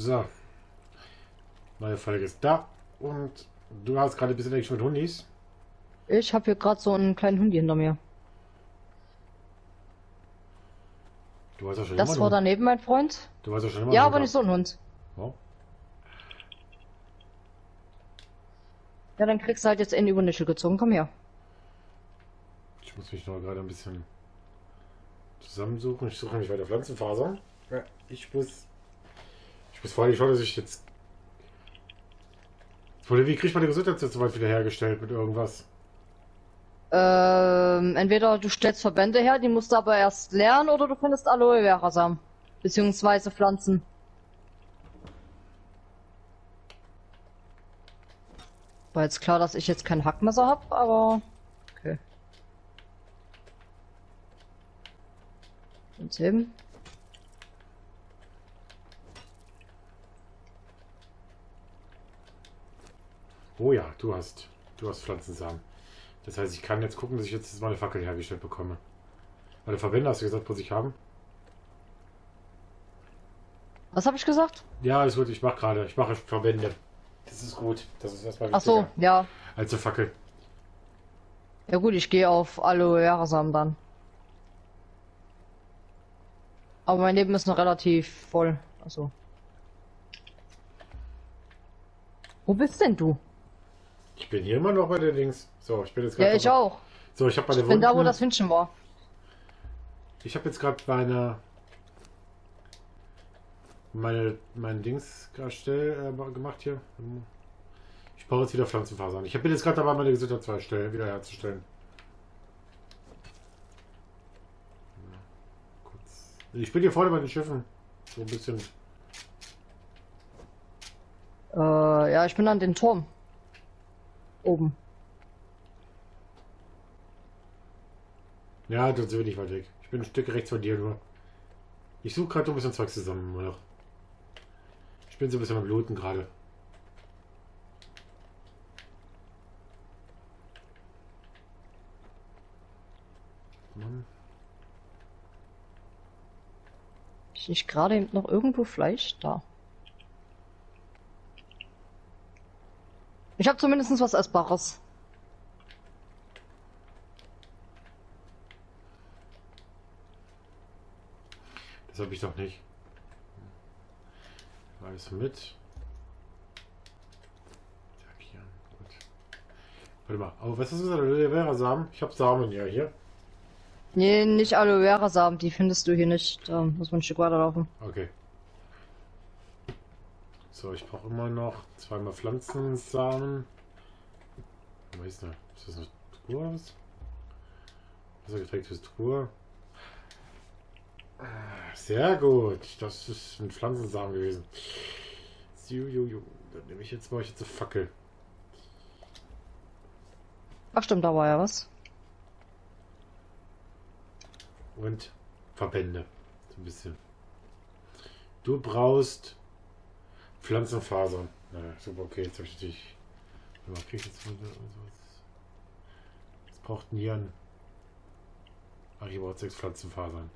So. Neue Folge ist da. Und du hast gerade ein bisschen eigentlich mit Hundis. Ich habe hier gerade so einen kleinen Hundi hinter mir. Du warst ja schon das immer war daneben, mein Freund. Du warst ja schon immer. Ja, aber nicht so ein Hund. Oh. Ja, dann kriegst du halt jetzt in die Wunde gezogen. Komm her. Ich muss mich noch gerade ein bisschen zusammensuchen. Ich suche nämlich weiter Pflanzenfaser. Ja, ich muss vor allem schauen, dass ich jetzt... Wie kriegt man die Gesundheit jetzt so weit wieder hergestellt mit irgendwas? Entweder du stellst Verbände her, die musst du aber erst lernen, oder du findest Aloe Vera Samen. Beziehungsweise Pflanzen. War jetzt klar, dass ich jetzt kein Hackmesser habe, aber... Okay. Und eben. Oh ja, du hast Pflanzensamen. Das heißt, ich kann jetzt gucken, dass ich jetzt mal eine Fackel hergestellt bekomme. Weil der Verbände, hast du gesagt, muss ich haben? Was habe ich gesagt? Ja, alles gut, ich mache Verbände. Das ist gut, das ist erstmal wichtiger. Ach so, ja. Als eine Fackel. Ja gut, ich gehe auf Aloe Vera Samen dann. Aber mein Leben ist noch relativ voll. Achso. Wo bist denn du? Ich bin hier immer noch bei der Dings. So, ich bin jetzt gerade. Ja, ich noch... auch. So, ich habe bei der Wunden. Ich bin da, wo das Hündchen war. Ich habe jetzt gerade mein Dings gemacht hier. Ich baue jetzt wieder Pflanzenfasern. Ich bin jetzt gerade dabei, meine Gesundheit wieder herzustellen. Ja, kurz. Ich bin hier vorne bei den Schiffen. So ein bisschen. Ja, ich bin an den Turm. Oben. Ja, das will ich weit weg. Ich bin ein Stück rechts von dir nur. Ich suche gerade ein bisschen Zeugs zusammen noch. Ich bin so ein bisschen am Looten gerade. Ist nicht gerade eben noch irgendwo Fleisch da? Ich habe zumindest was Essbares. Das habe ich doch nicht. Alles mit. Hier. Gut. Warte mal. Aber was ist das? Aloe Vera Samen? Ich habe Samen ja hier. Nee, nicht Aloe Vera Samen. Die findest du hier nicht. Da muss man ein Stück weiter laufen. Okay. So, ich brauche immer noch zweimal Pflanzensamen. Was ist das? Ist das eine Truhe oder was? Wassergetränk für Truhe. Sehr gut. Das ist ein Pflanzensamen gewesen. Jujuju. Dann nehme ich jetzt mal eine Fackel. Ach stimmt, da war ja was. Und Verbände. So ein bisschen. Du brauchst Pflanzenfasern. Naja, super, okay, jetzt habe ich natürlich... Was krieg ich jetzt von sowas? Was braucht Nieren? Ach, ich brauche 6 Pflanzenfasern.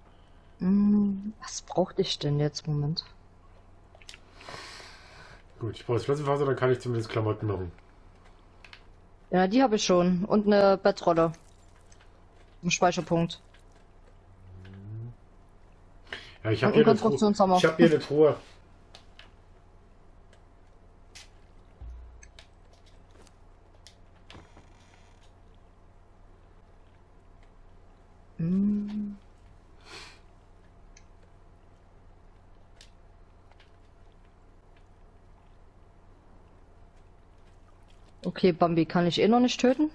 Was brauchte ich denn jetzt? Moment. Gut, ich brauche Pflanzenfasern, dann kann ich zumindest Klamotten machen. Ja, die habe ich schon. Und eine Bettrolle. Ein Speicherpunkt. Ja, ich habe hier eine Truhe. Ich habe hier eine Truhe. Okay, Bambi kann ich eh noch nicht töten.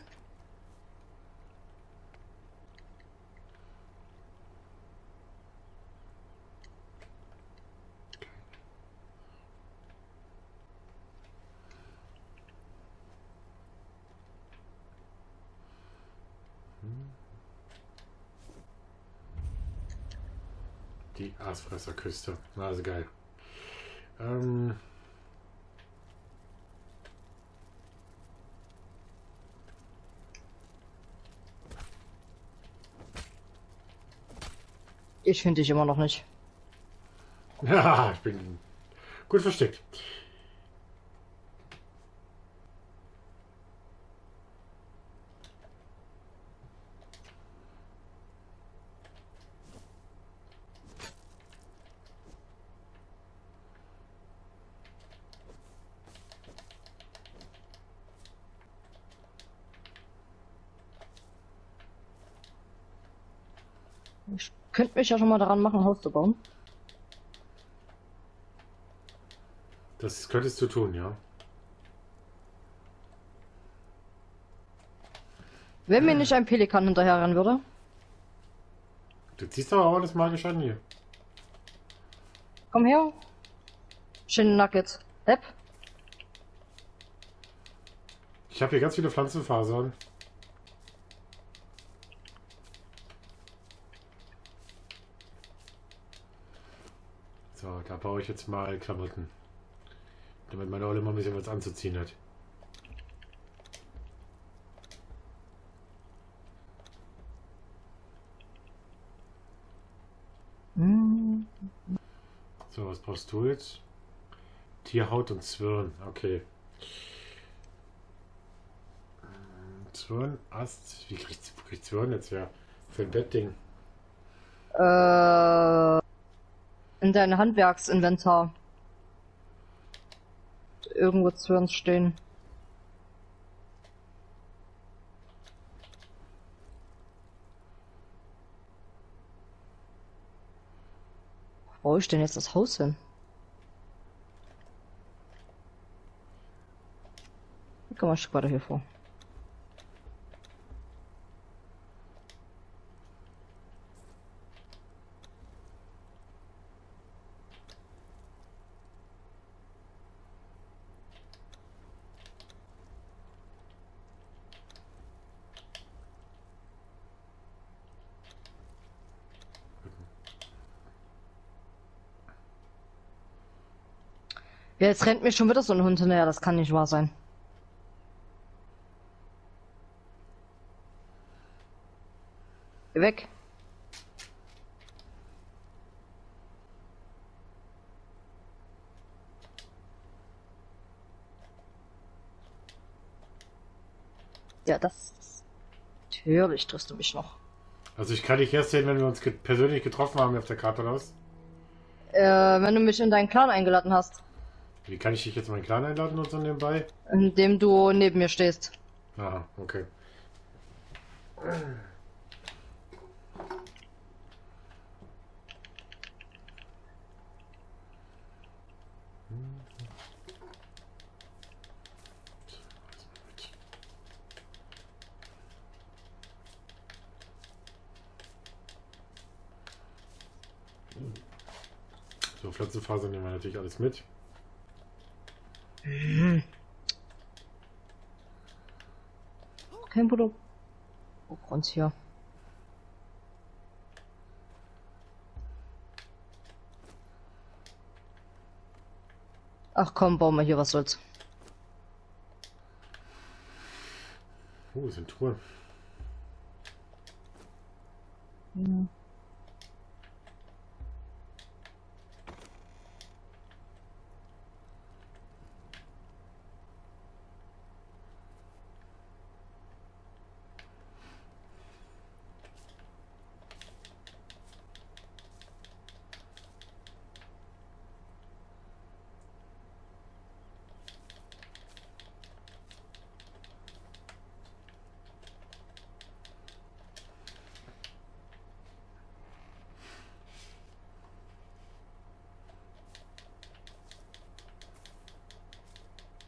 Die Aasfresserküste. Also geil. Ich finde dich immer noch nicht. Ja, ich bin Gut versteckt. Ich könnte mich ja schon mal daran machen, ein Haus zu bauen. Das könntest du tun, ja. Wenn mir nicht ein Pelikan hinterherrennen würde. Du ziehst aber auch das Magische an hier. Komm her. Schöne Nuggets. Hepp. Ich habe hier ganz viele Pflanzenfasern. So, da baue ich jetzt mal Klamotten. Damit meine Olle mal ein bisschen was anzuziehen hat. So, was brauchst du jetzt? Tierhaut und Zwirn, okay. Zwirn, Ast, wie kriegst du Zwirn jetzt her? Für ein Bettding. In deinem Handwerksinventar. Irgendwo zu uns stehen. Wo brauche ich denn jetzt das Haus hin? Ich komme ein Stück weiter hier vor. Ja, jetzt rennt mir schon wieder so ein Hund hinterher, das kann nicht wahr sein. Geh weg. Ja, das... Natürlich triffst du mich noch. Also ich kann dich erst sehen, wenn wir uns persönlich getroffen haben auf der Karte, oder was? Wenn du mich in deinen Clan eingeladen hast. Wie kann ich dich jetzt meinen Clan einladen und so nebenbei? Indem du neben mir stehst. Aha, okay. So, Pflanzenfaser nehmen wir natürlich alles mit. Kein Bruder. Oh, Grunz hier. Ach komm, bauen wir hier, was soll's. Oh, das sind Truhen. Ja.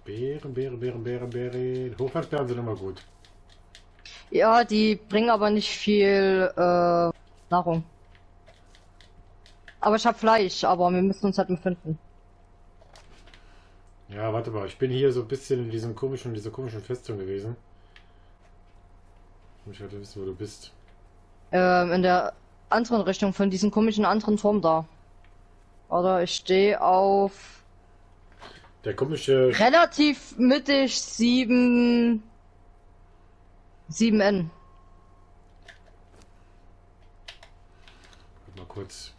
Beeren. Hochwertbeeren sind immer gut. Ja, die bringen aber nicht viel Nahrung. Aber ich habe Fleisch, aber wir müssen uns halt finden. Ja, warte mal, ich bin hier so ein bisschen in diesem komischen, dieser komischen Festung gewesen. Ich wollte wissen, wo du bist. In der anderen Richtung von diesem komischen anderen Turm da. Oder ich stehe auf... Der komische... Relativ mittig 7N. Mal kurz.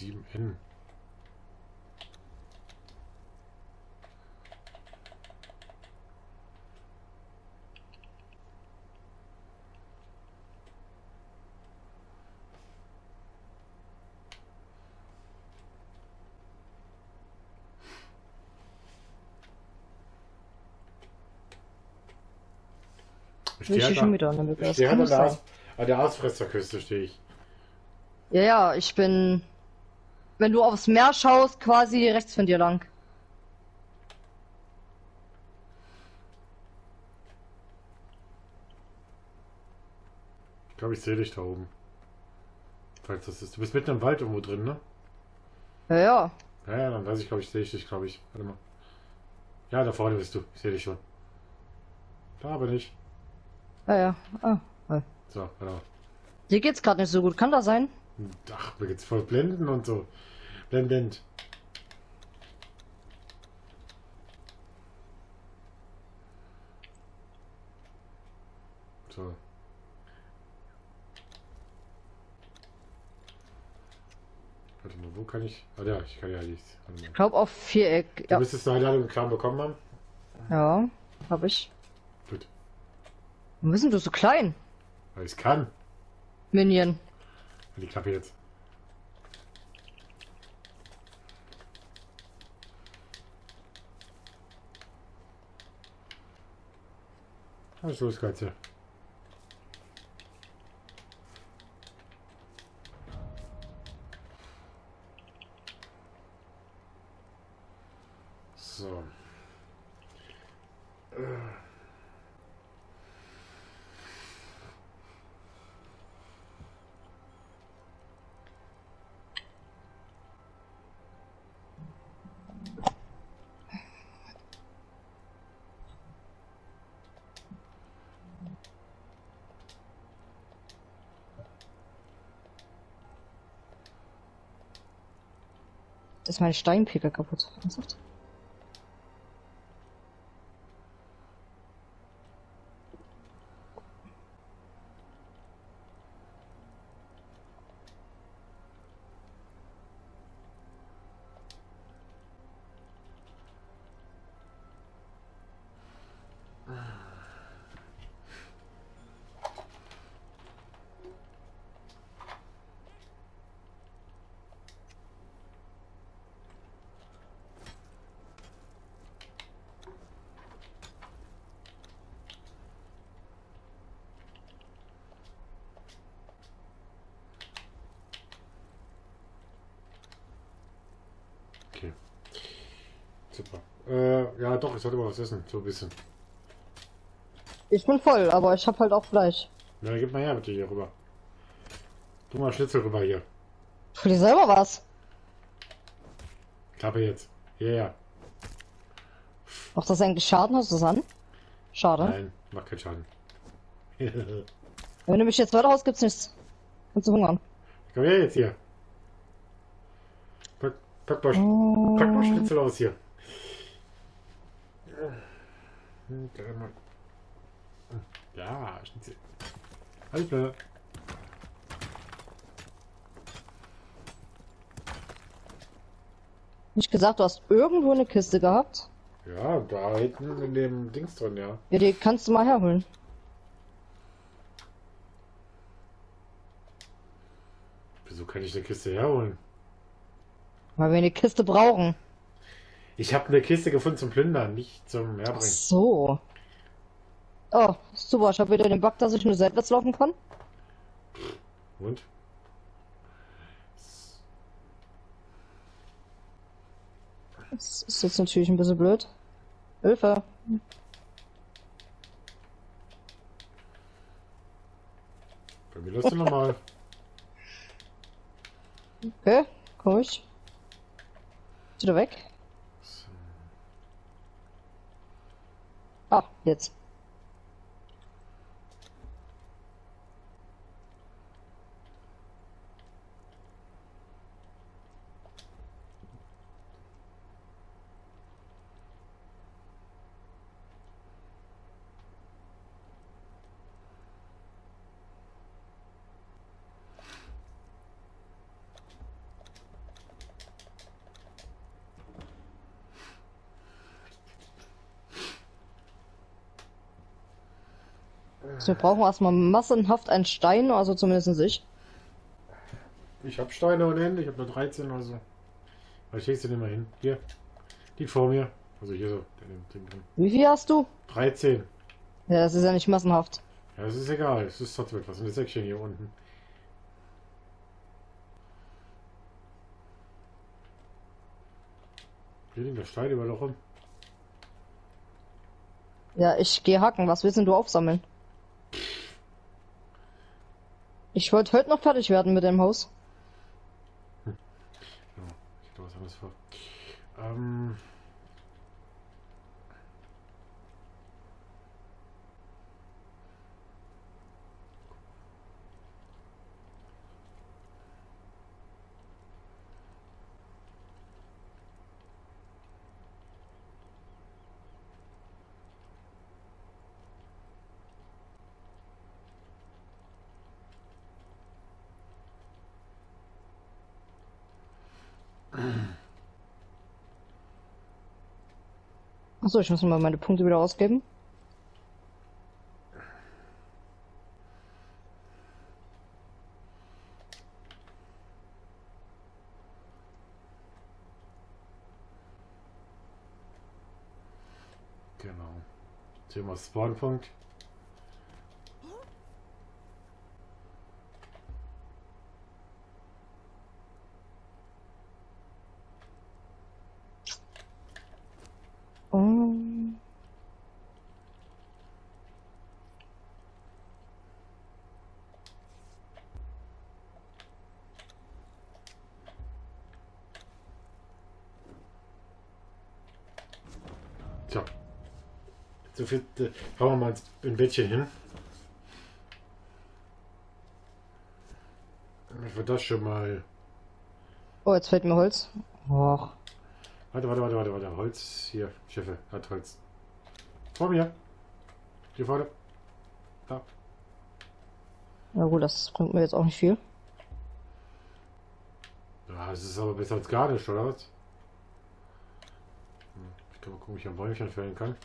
7N. An der Aasfresserküste stehe ich. Ja, ja, ich bin... Wenn du aufs Meer schaust, quasi rechts von dir lang. Ich glaube, ich sehe dich da oben. Falls das ist. Du bist mitten im Wald irgendwo drin, ne? Ja, ja. Ja, dann weiß ich, glaube ich, sehe ich dich, glaube ich. Warte mal. Ja, da vorne bist du. Ich sehe dich schon. Da bin ich. Ah ja, ah. Ja. So, genau. Dir geht's gerade nicht so gut, kann das sein? Ach, mir geht's voll blenden und so. Blendend. So. Warte mal, wo kann ich... Ah ja, ich kann ja nichts. Ich glaube auf Viereck. Du müsstest eine Einladung im Clan bekommen haben. Ja, habe ich. Gut. Warum bist du so klein? Weil ich kann. Minion. Die Klappe jetzt. Was ist los, Katze? So. Ist mein Steinpicker kaputt? Ernsthaft? Super. Ja doch, ich sollte mal was essen, so ein bisschen. Ich bin voll, aber ich habe halt auch Fleisch. Na, gib mal her bitte hier rüber. Tu mal Schnitzel rüber hier. Tu dir selber was. Klappe jetzt. Ja, yeah, ja. Macht das eigentlich Schaden, hast du das an? Schade. Nein, macht keinen Schaden. Wenn du mich jetzt weiter raus, gibt's nichts. Kannst du hungern. Komm her jetzt hier. Pack mal Schnitzel aus hier. Ja, Schnitzel. Alles klar. Nicht gesagt, du hast irgendwo eine Kiste gehabt? Ja, da hinten in dem Dings drin, ja. Ja, die kannst du mal herholen. Wieso kann ich eine Kiste herholen? Weil wir eine Kiste brauchen. Ich habe eine Kiste gefunden zum Plündern, nicht zum Herbringen. Ach so. Oh, super. Ich habe wieder den Bug, dass ich nur seitwärts laufen kann. Und? Das ist jetzt natürlich ein bisschen blöd. Hilfe. Bei mir lässt du nochmal. Okay, komm ich. Ist wieder weg? Ah, jetzt. Wir brauchen erstmal massenhaft einen Stein, also zumindest ich. Ich habe Steine unendlich, ich habe nur 13 oder so. Aber ich leg's dir nicht mal hin. Hier. Die vor mir. Also hier so. Wie viel hast du? 13. Ja, das ist ja nicht massenhaft. Ja, das ist egal. Es ist trotzdem etwas. Und das Säckchen hier unten. Hier liegt der Stein überall rum. Ja, ich gehe hacken. Was willst denn du aufsammeln? Ich wollte heute noch fertig werden mit dem Haus. Hm. Ja, ich hatte was anderes vor. Achso, ich muss mal meine Punkte wieder ausgeben. Genau. Thema Spawnpunkt. So. So viel, hauen wir mal ein Bettchen hin. Damit wir das schon mal. Oh, jetzt fällt mir Holz. Och. Warte. Holz. Hier, Schiffe, hat Holz. Vor mir. Hier vorne. Da. Na gut, das bringt mir jetzt auch nicht viel. Ja, es ist aber besser als gar nicht, oder was? Ich kann mal gucken, ob ich ein Bäumchen fällen kann.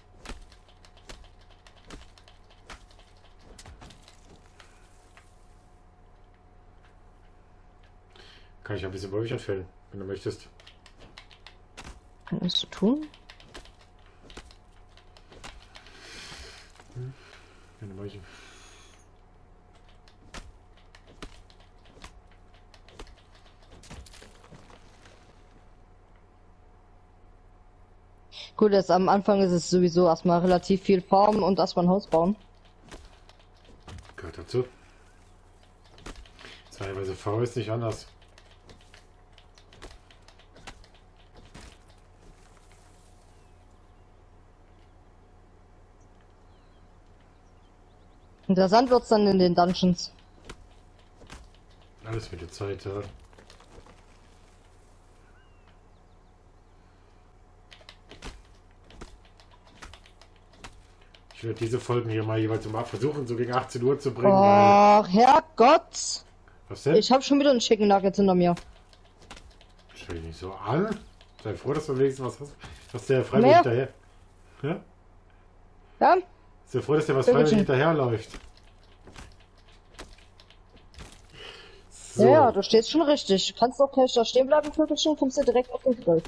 Kann ich ein bisschen Bäumchen fällen, wenn du möchtest. Kann ich so tun? Hm. Keine Bäumchen. Gut, jetzt am Anfang ist es sowieso erstmal relativ viel Farmen und erstmal ein Haus bauen. Gehört dazu. Teilweise faul ist nicht anders. Interessant wird's dann in den Dungeons. Alles mit der Zeit, ja. Ich werde diese Folgen hier mal jeweils um 8 versuchen, so gegen 18 Uhr zu bringen. Ach, Herrgott! Was denn? Ich habe schon wieder einen Chicken Nugget hinter mir. Stell dich nicht so an. Sei froh, dass du am wenigsten was hast. Dass der Freiwillig hinterher. Ja? Ja? Sei froh, dass der was Freiwillig hinterherläuft. So. Ja, du stehst schon richtig. Du kannst doch gleich da stehen bleiben, Vögelchen, kommst du direkt auf den Grill.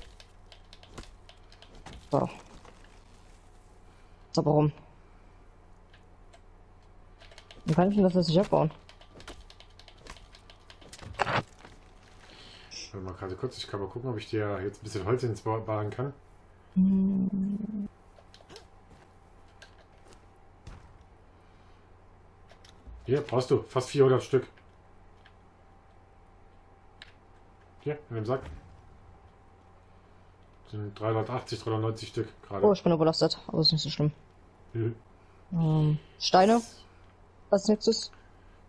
So. Aber warum? Dann kann ich mir das nicht abbauen. Warte mal gerade kurz, ich kann mal gucken, ob ich dir jetzt ein bisschen Holz ins Baden kann. Hm. Hier brauchst du fast 400 Stück. Hier, in dem Sack. Das sind 380, 390 Stück gerade. Oh, ich bin überlastet, aber ist nicht so schlimm. Mhm. Steine? Was nächstes?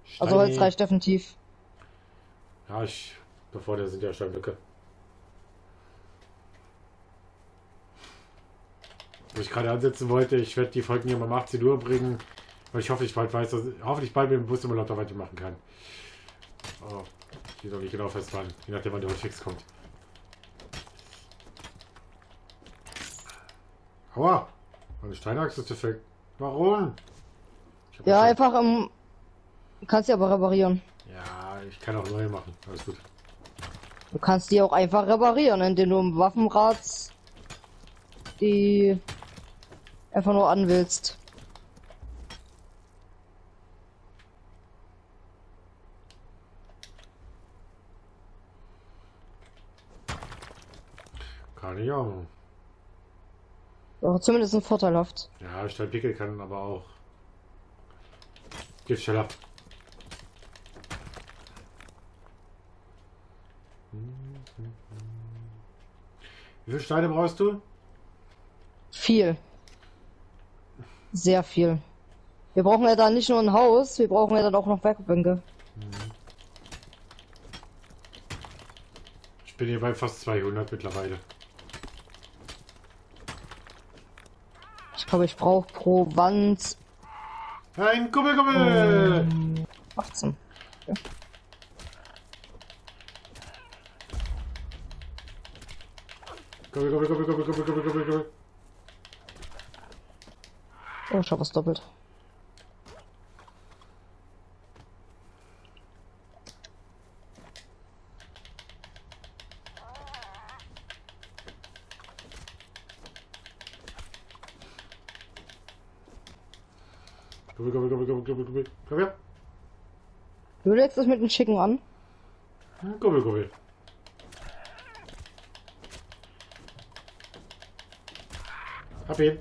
Steine. Also Holz reicht definitiv. Ja, bevor der sind ja Steinblöcke. Wo ich gerade ansetzen wollte, ich werde die Folgen hier mal um 18 Uhr bringen, weil ich hoffentlich bald weiß, dass ich hoffentlich bald mit dem Bus-Simulator weitermachen kann. Oh, die soll nicht genau festfahren, je nachdem wann der Hotfix kommt. Aua! Meine Steinachse ist defekt. Warum? Ich Ja, einfach kannst du aber reparieren. Ja, ich kann auch neue machen. Alles gut. Du kannst die auch einfach reparieren, indem du im Waffenrad die einfach nur anwillst. Kann ich auch. Doch, zumindest ein vorteilhaft. Ja, Stahlpickel kann aber auch. Gib schnell ab. Wie viele Steine brauchst du? Viel. Sehr viel. Wir brauchen ja dann nicht nur ein Haus, wir brauchen ja dann auch noch Werkbänke. Ich bin hier bei fast 200 mittlerweile. Ich glaube, ich brauche pro Wand... Ein Kuppel! 18. Ja. Komm. Oh, ich hab was doppelt. Komm her. Du legst es mit dem Chicken an. Komm her. Hab ihn.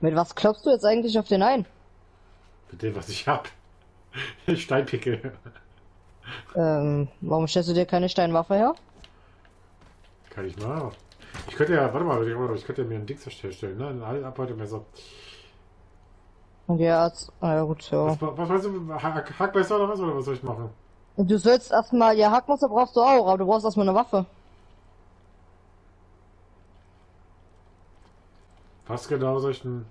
Mit was klopfst du jetzt eigentlich auf den ein? Mit dem, was ich hab. Steinpickel. Warum stellst du dir keine Steinwaffe her? Kann ich mal. Ich könnte ja, warte mal, ich könnte ja mir einen Dings herstellen, ne? Ein Abhäutemesser. Ja, jetzt, ja gut, ja. Was meinst du, Hackmesser oder was? Oder was soll ich machen? Du sollst erstmal, ja, Hackmesser brauchst du auch, aber du brauchst erstmal eine Waffe. Was genau soll ich denn?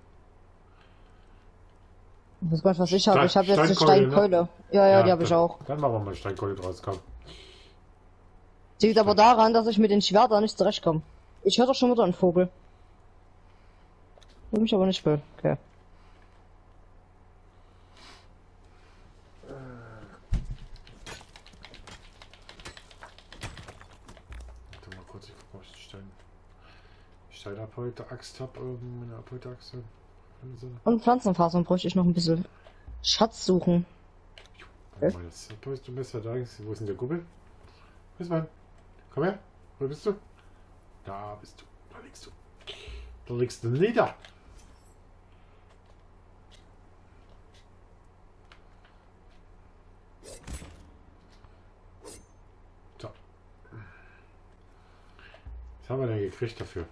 Ich weiß gar nicht, was ich habe. Ich habe jetzt eine Steinkeule. Ne? Ja, die habe ich auch. Dann machen wir mal Steinkeule draus, komm. Liegt aber daran, dass ich mit den Schwertern nicht zurechtkomme. Ich höre doch schon wieder einen Vogel. Will mich aber nicht will. Okay. Abhäute-Axt habe, meine Abhäute-Axt. Und Pflanzenfasern bräuchte ich noch ein bisschen. Schatz suchen. Okay. Du bist ja da. Wo ist denn der Gubbel? Bis wann? Komm her. Wo bist du? Da bist du. Da liegst du. Da liegst du nieder. So. Was haben wir denn gekriegt dafür?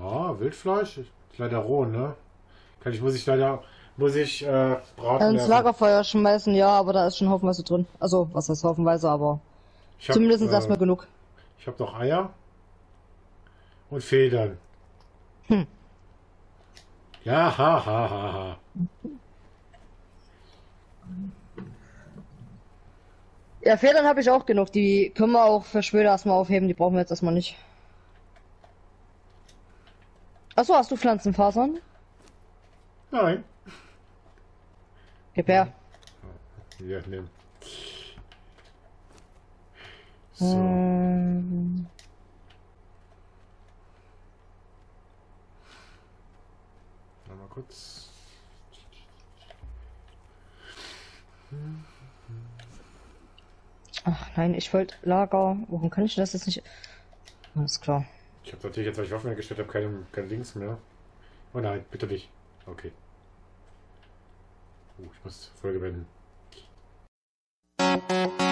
Ah, Wildfleisch? Leider roh, ne? Muss ich braten. Ins Lagerfeuer schmeißen, ja, aber da ist schon haufenweise drin. Also, was heißt haufenweise, aber zumindest erstmal genug. Ich habe noch Eier und Federn. Ja, ha. Ja, Federn habe ich auch genug. Die können wir auch für später erstmal aufheben. Die brauchen wir jetzt erstmal nicht. Achso, hast du Pflanzenfasern? Nein. Gib her. Ja, nimm. So. Mal kurz. Ach nein, ich wollte Lager. Warum kann ich das jetzt nicht? Alles klar. Ich habe natürlich jetzt, weil ich Waffen hergestellt habe, keine Links mehr. Oh nein, bitte nicht. Okay. Ich muss Folge beenden.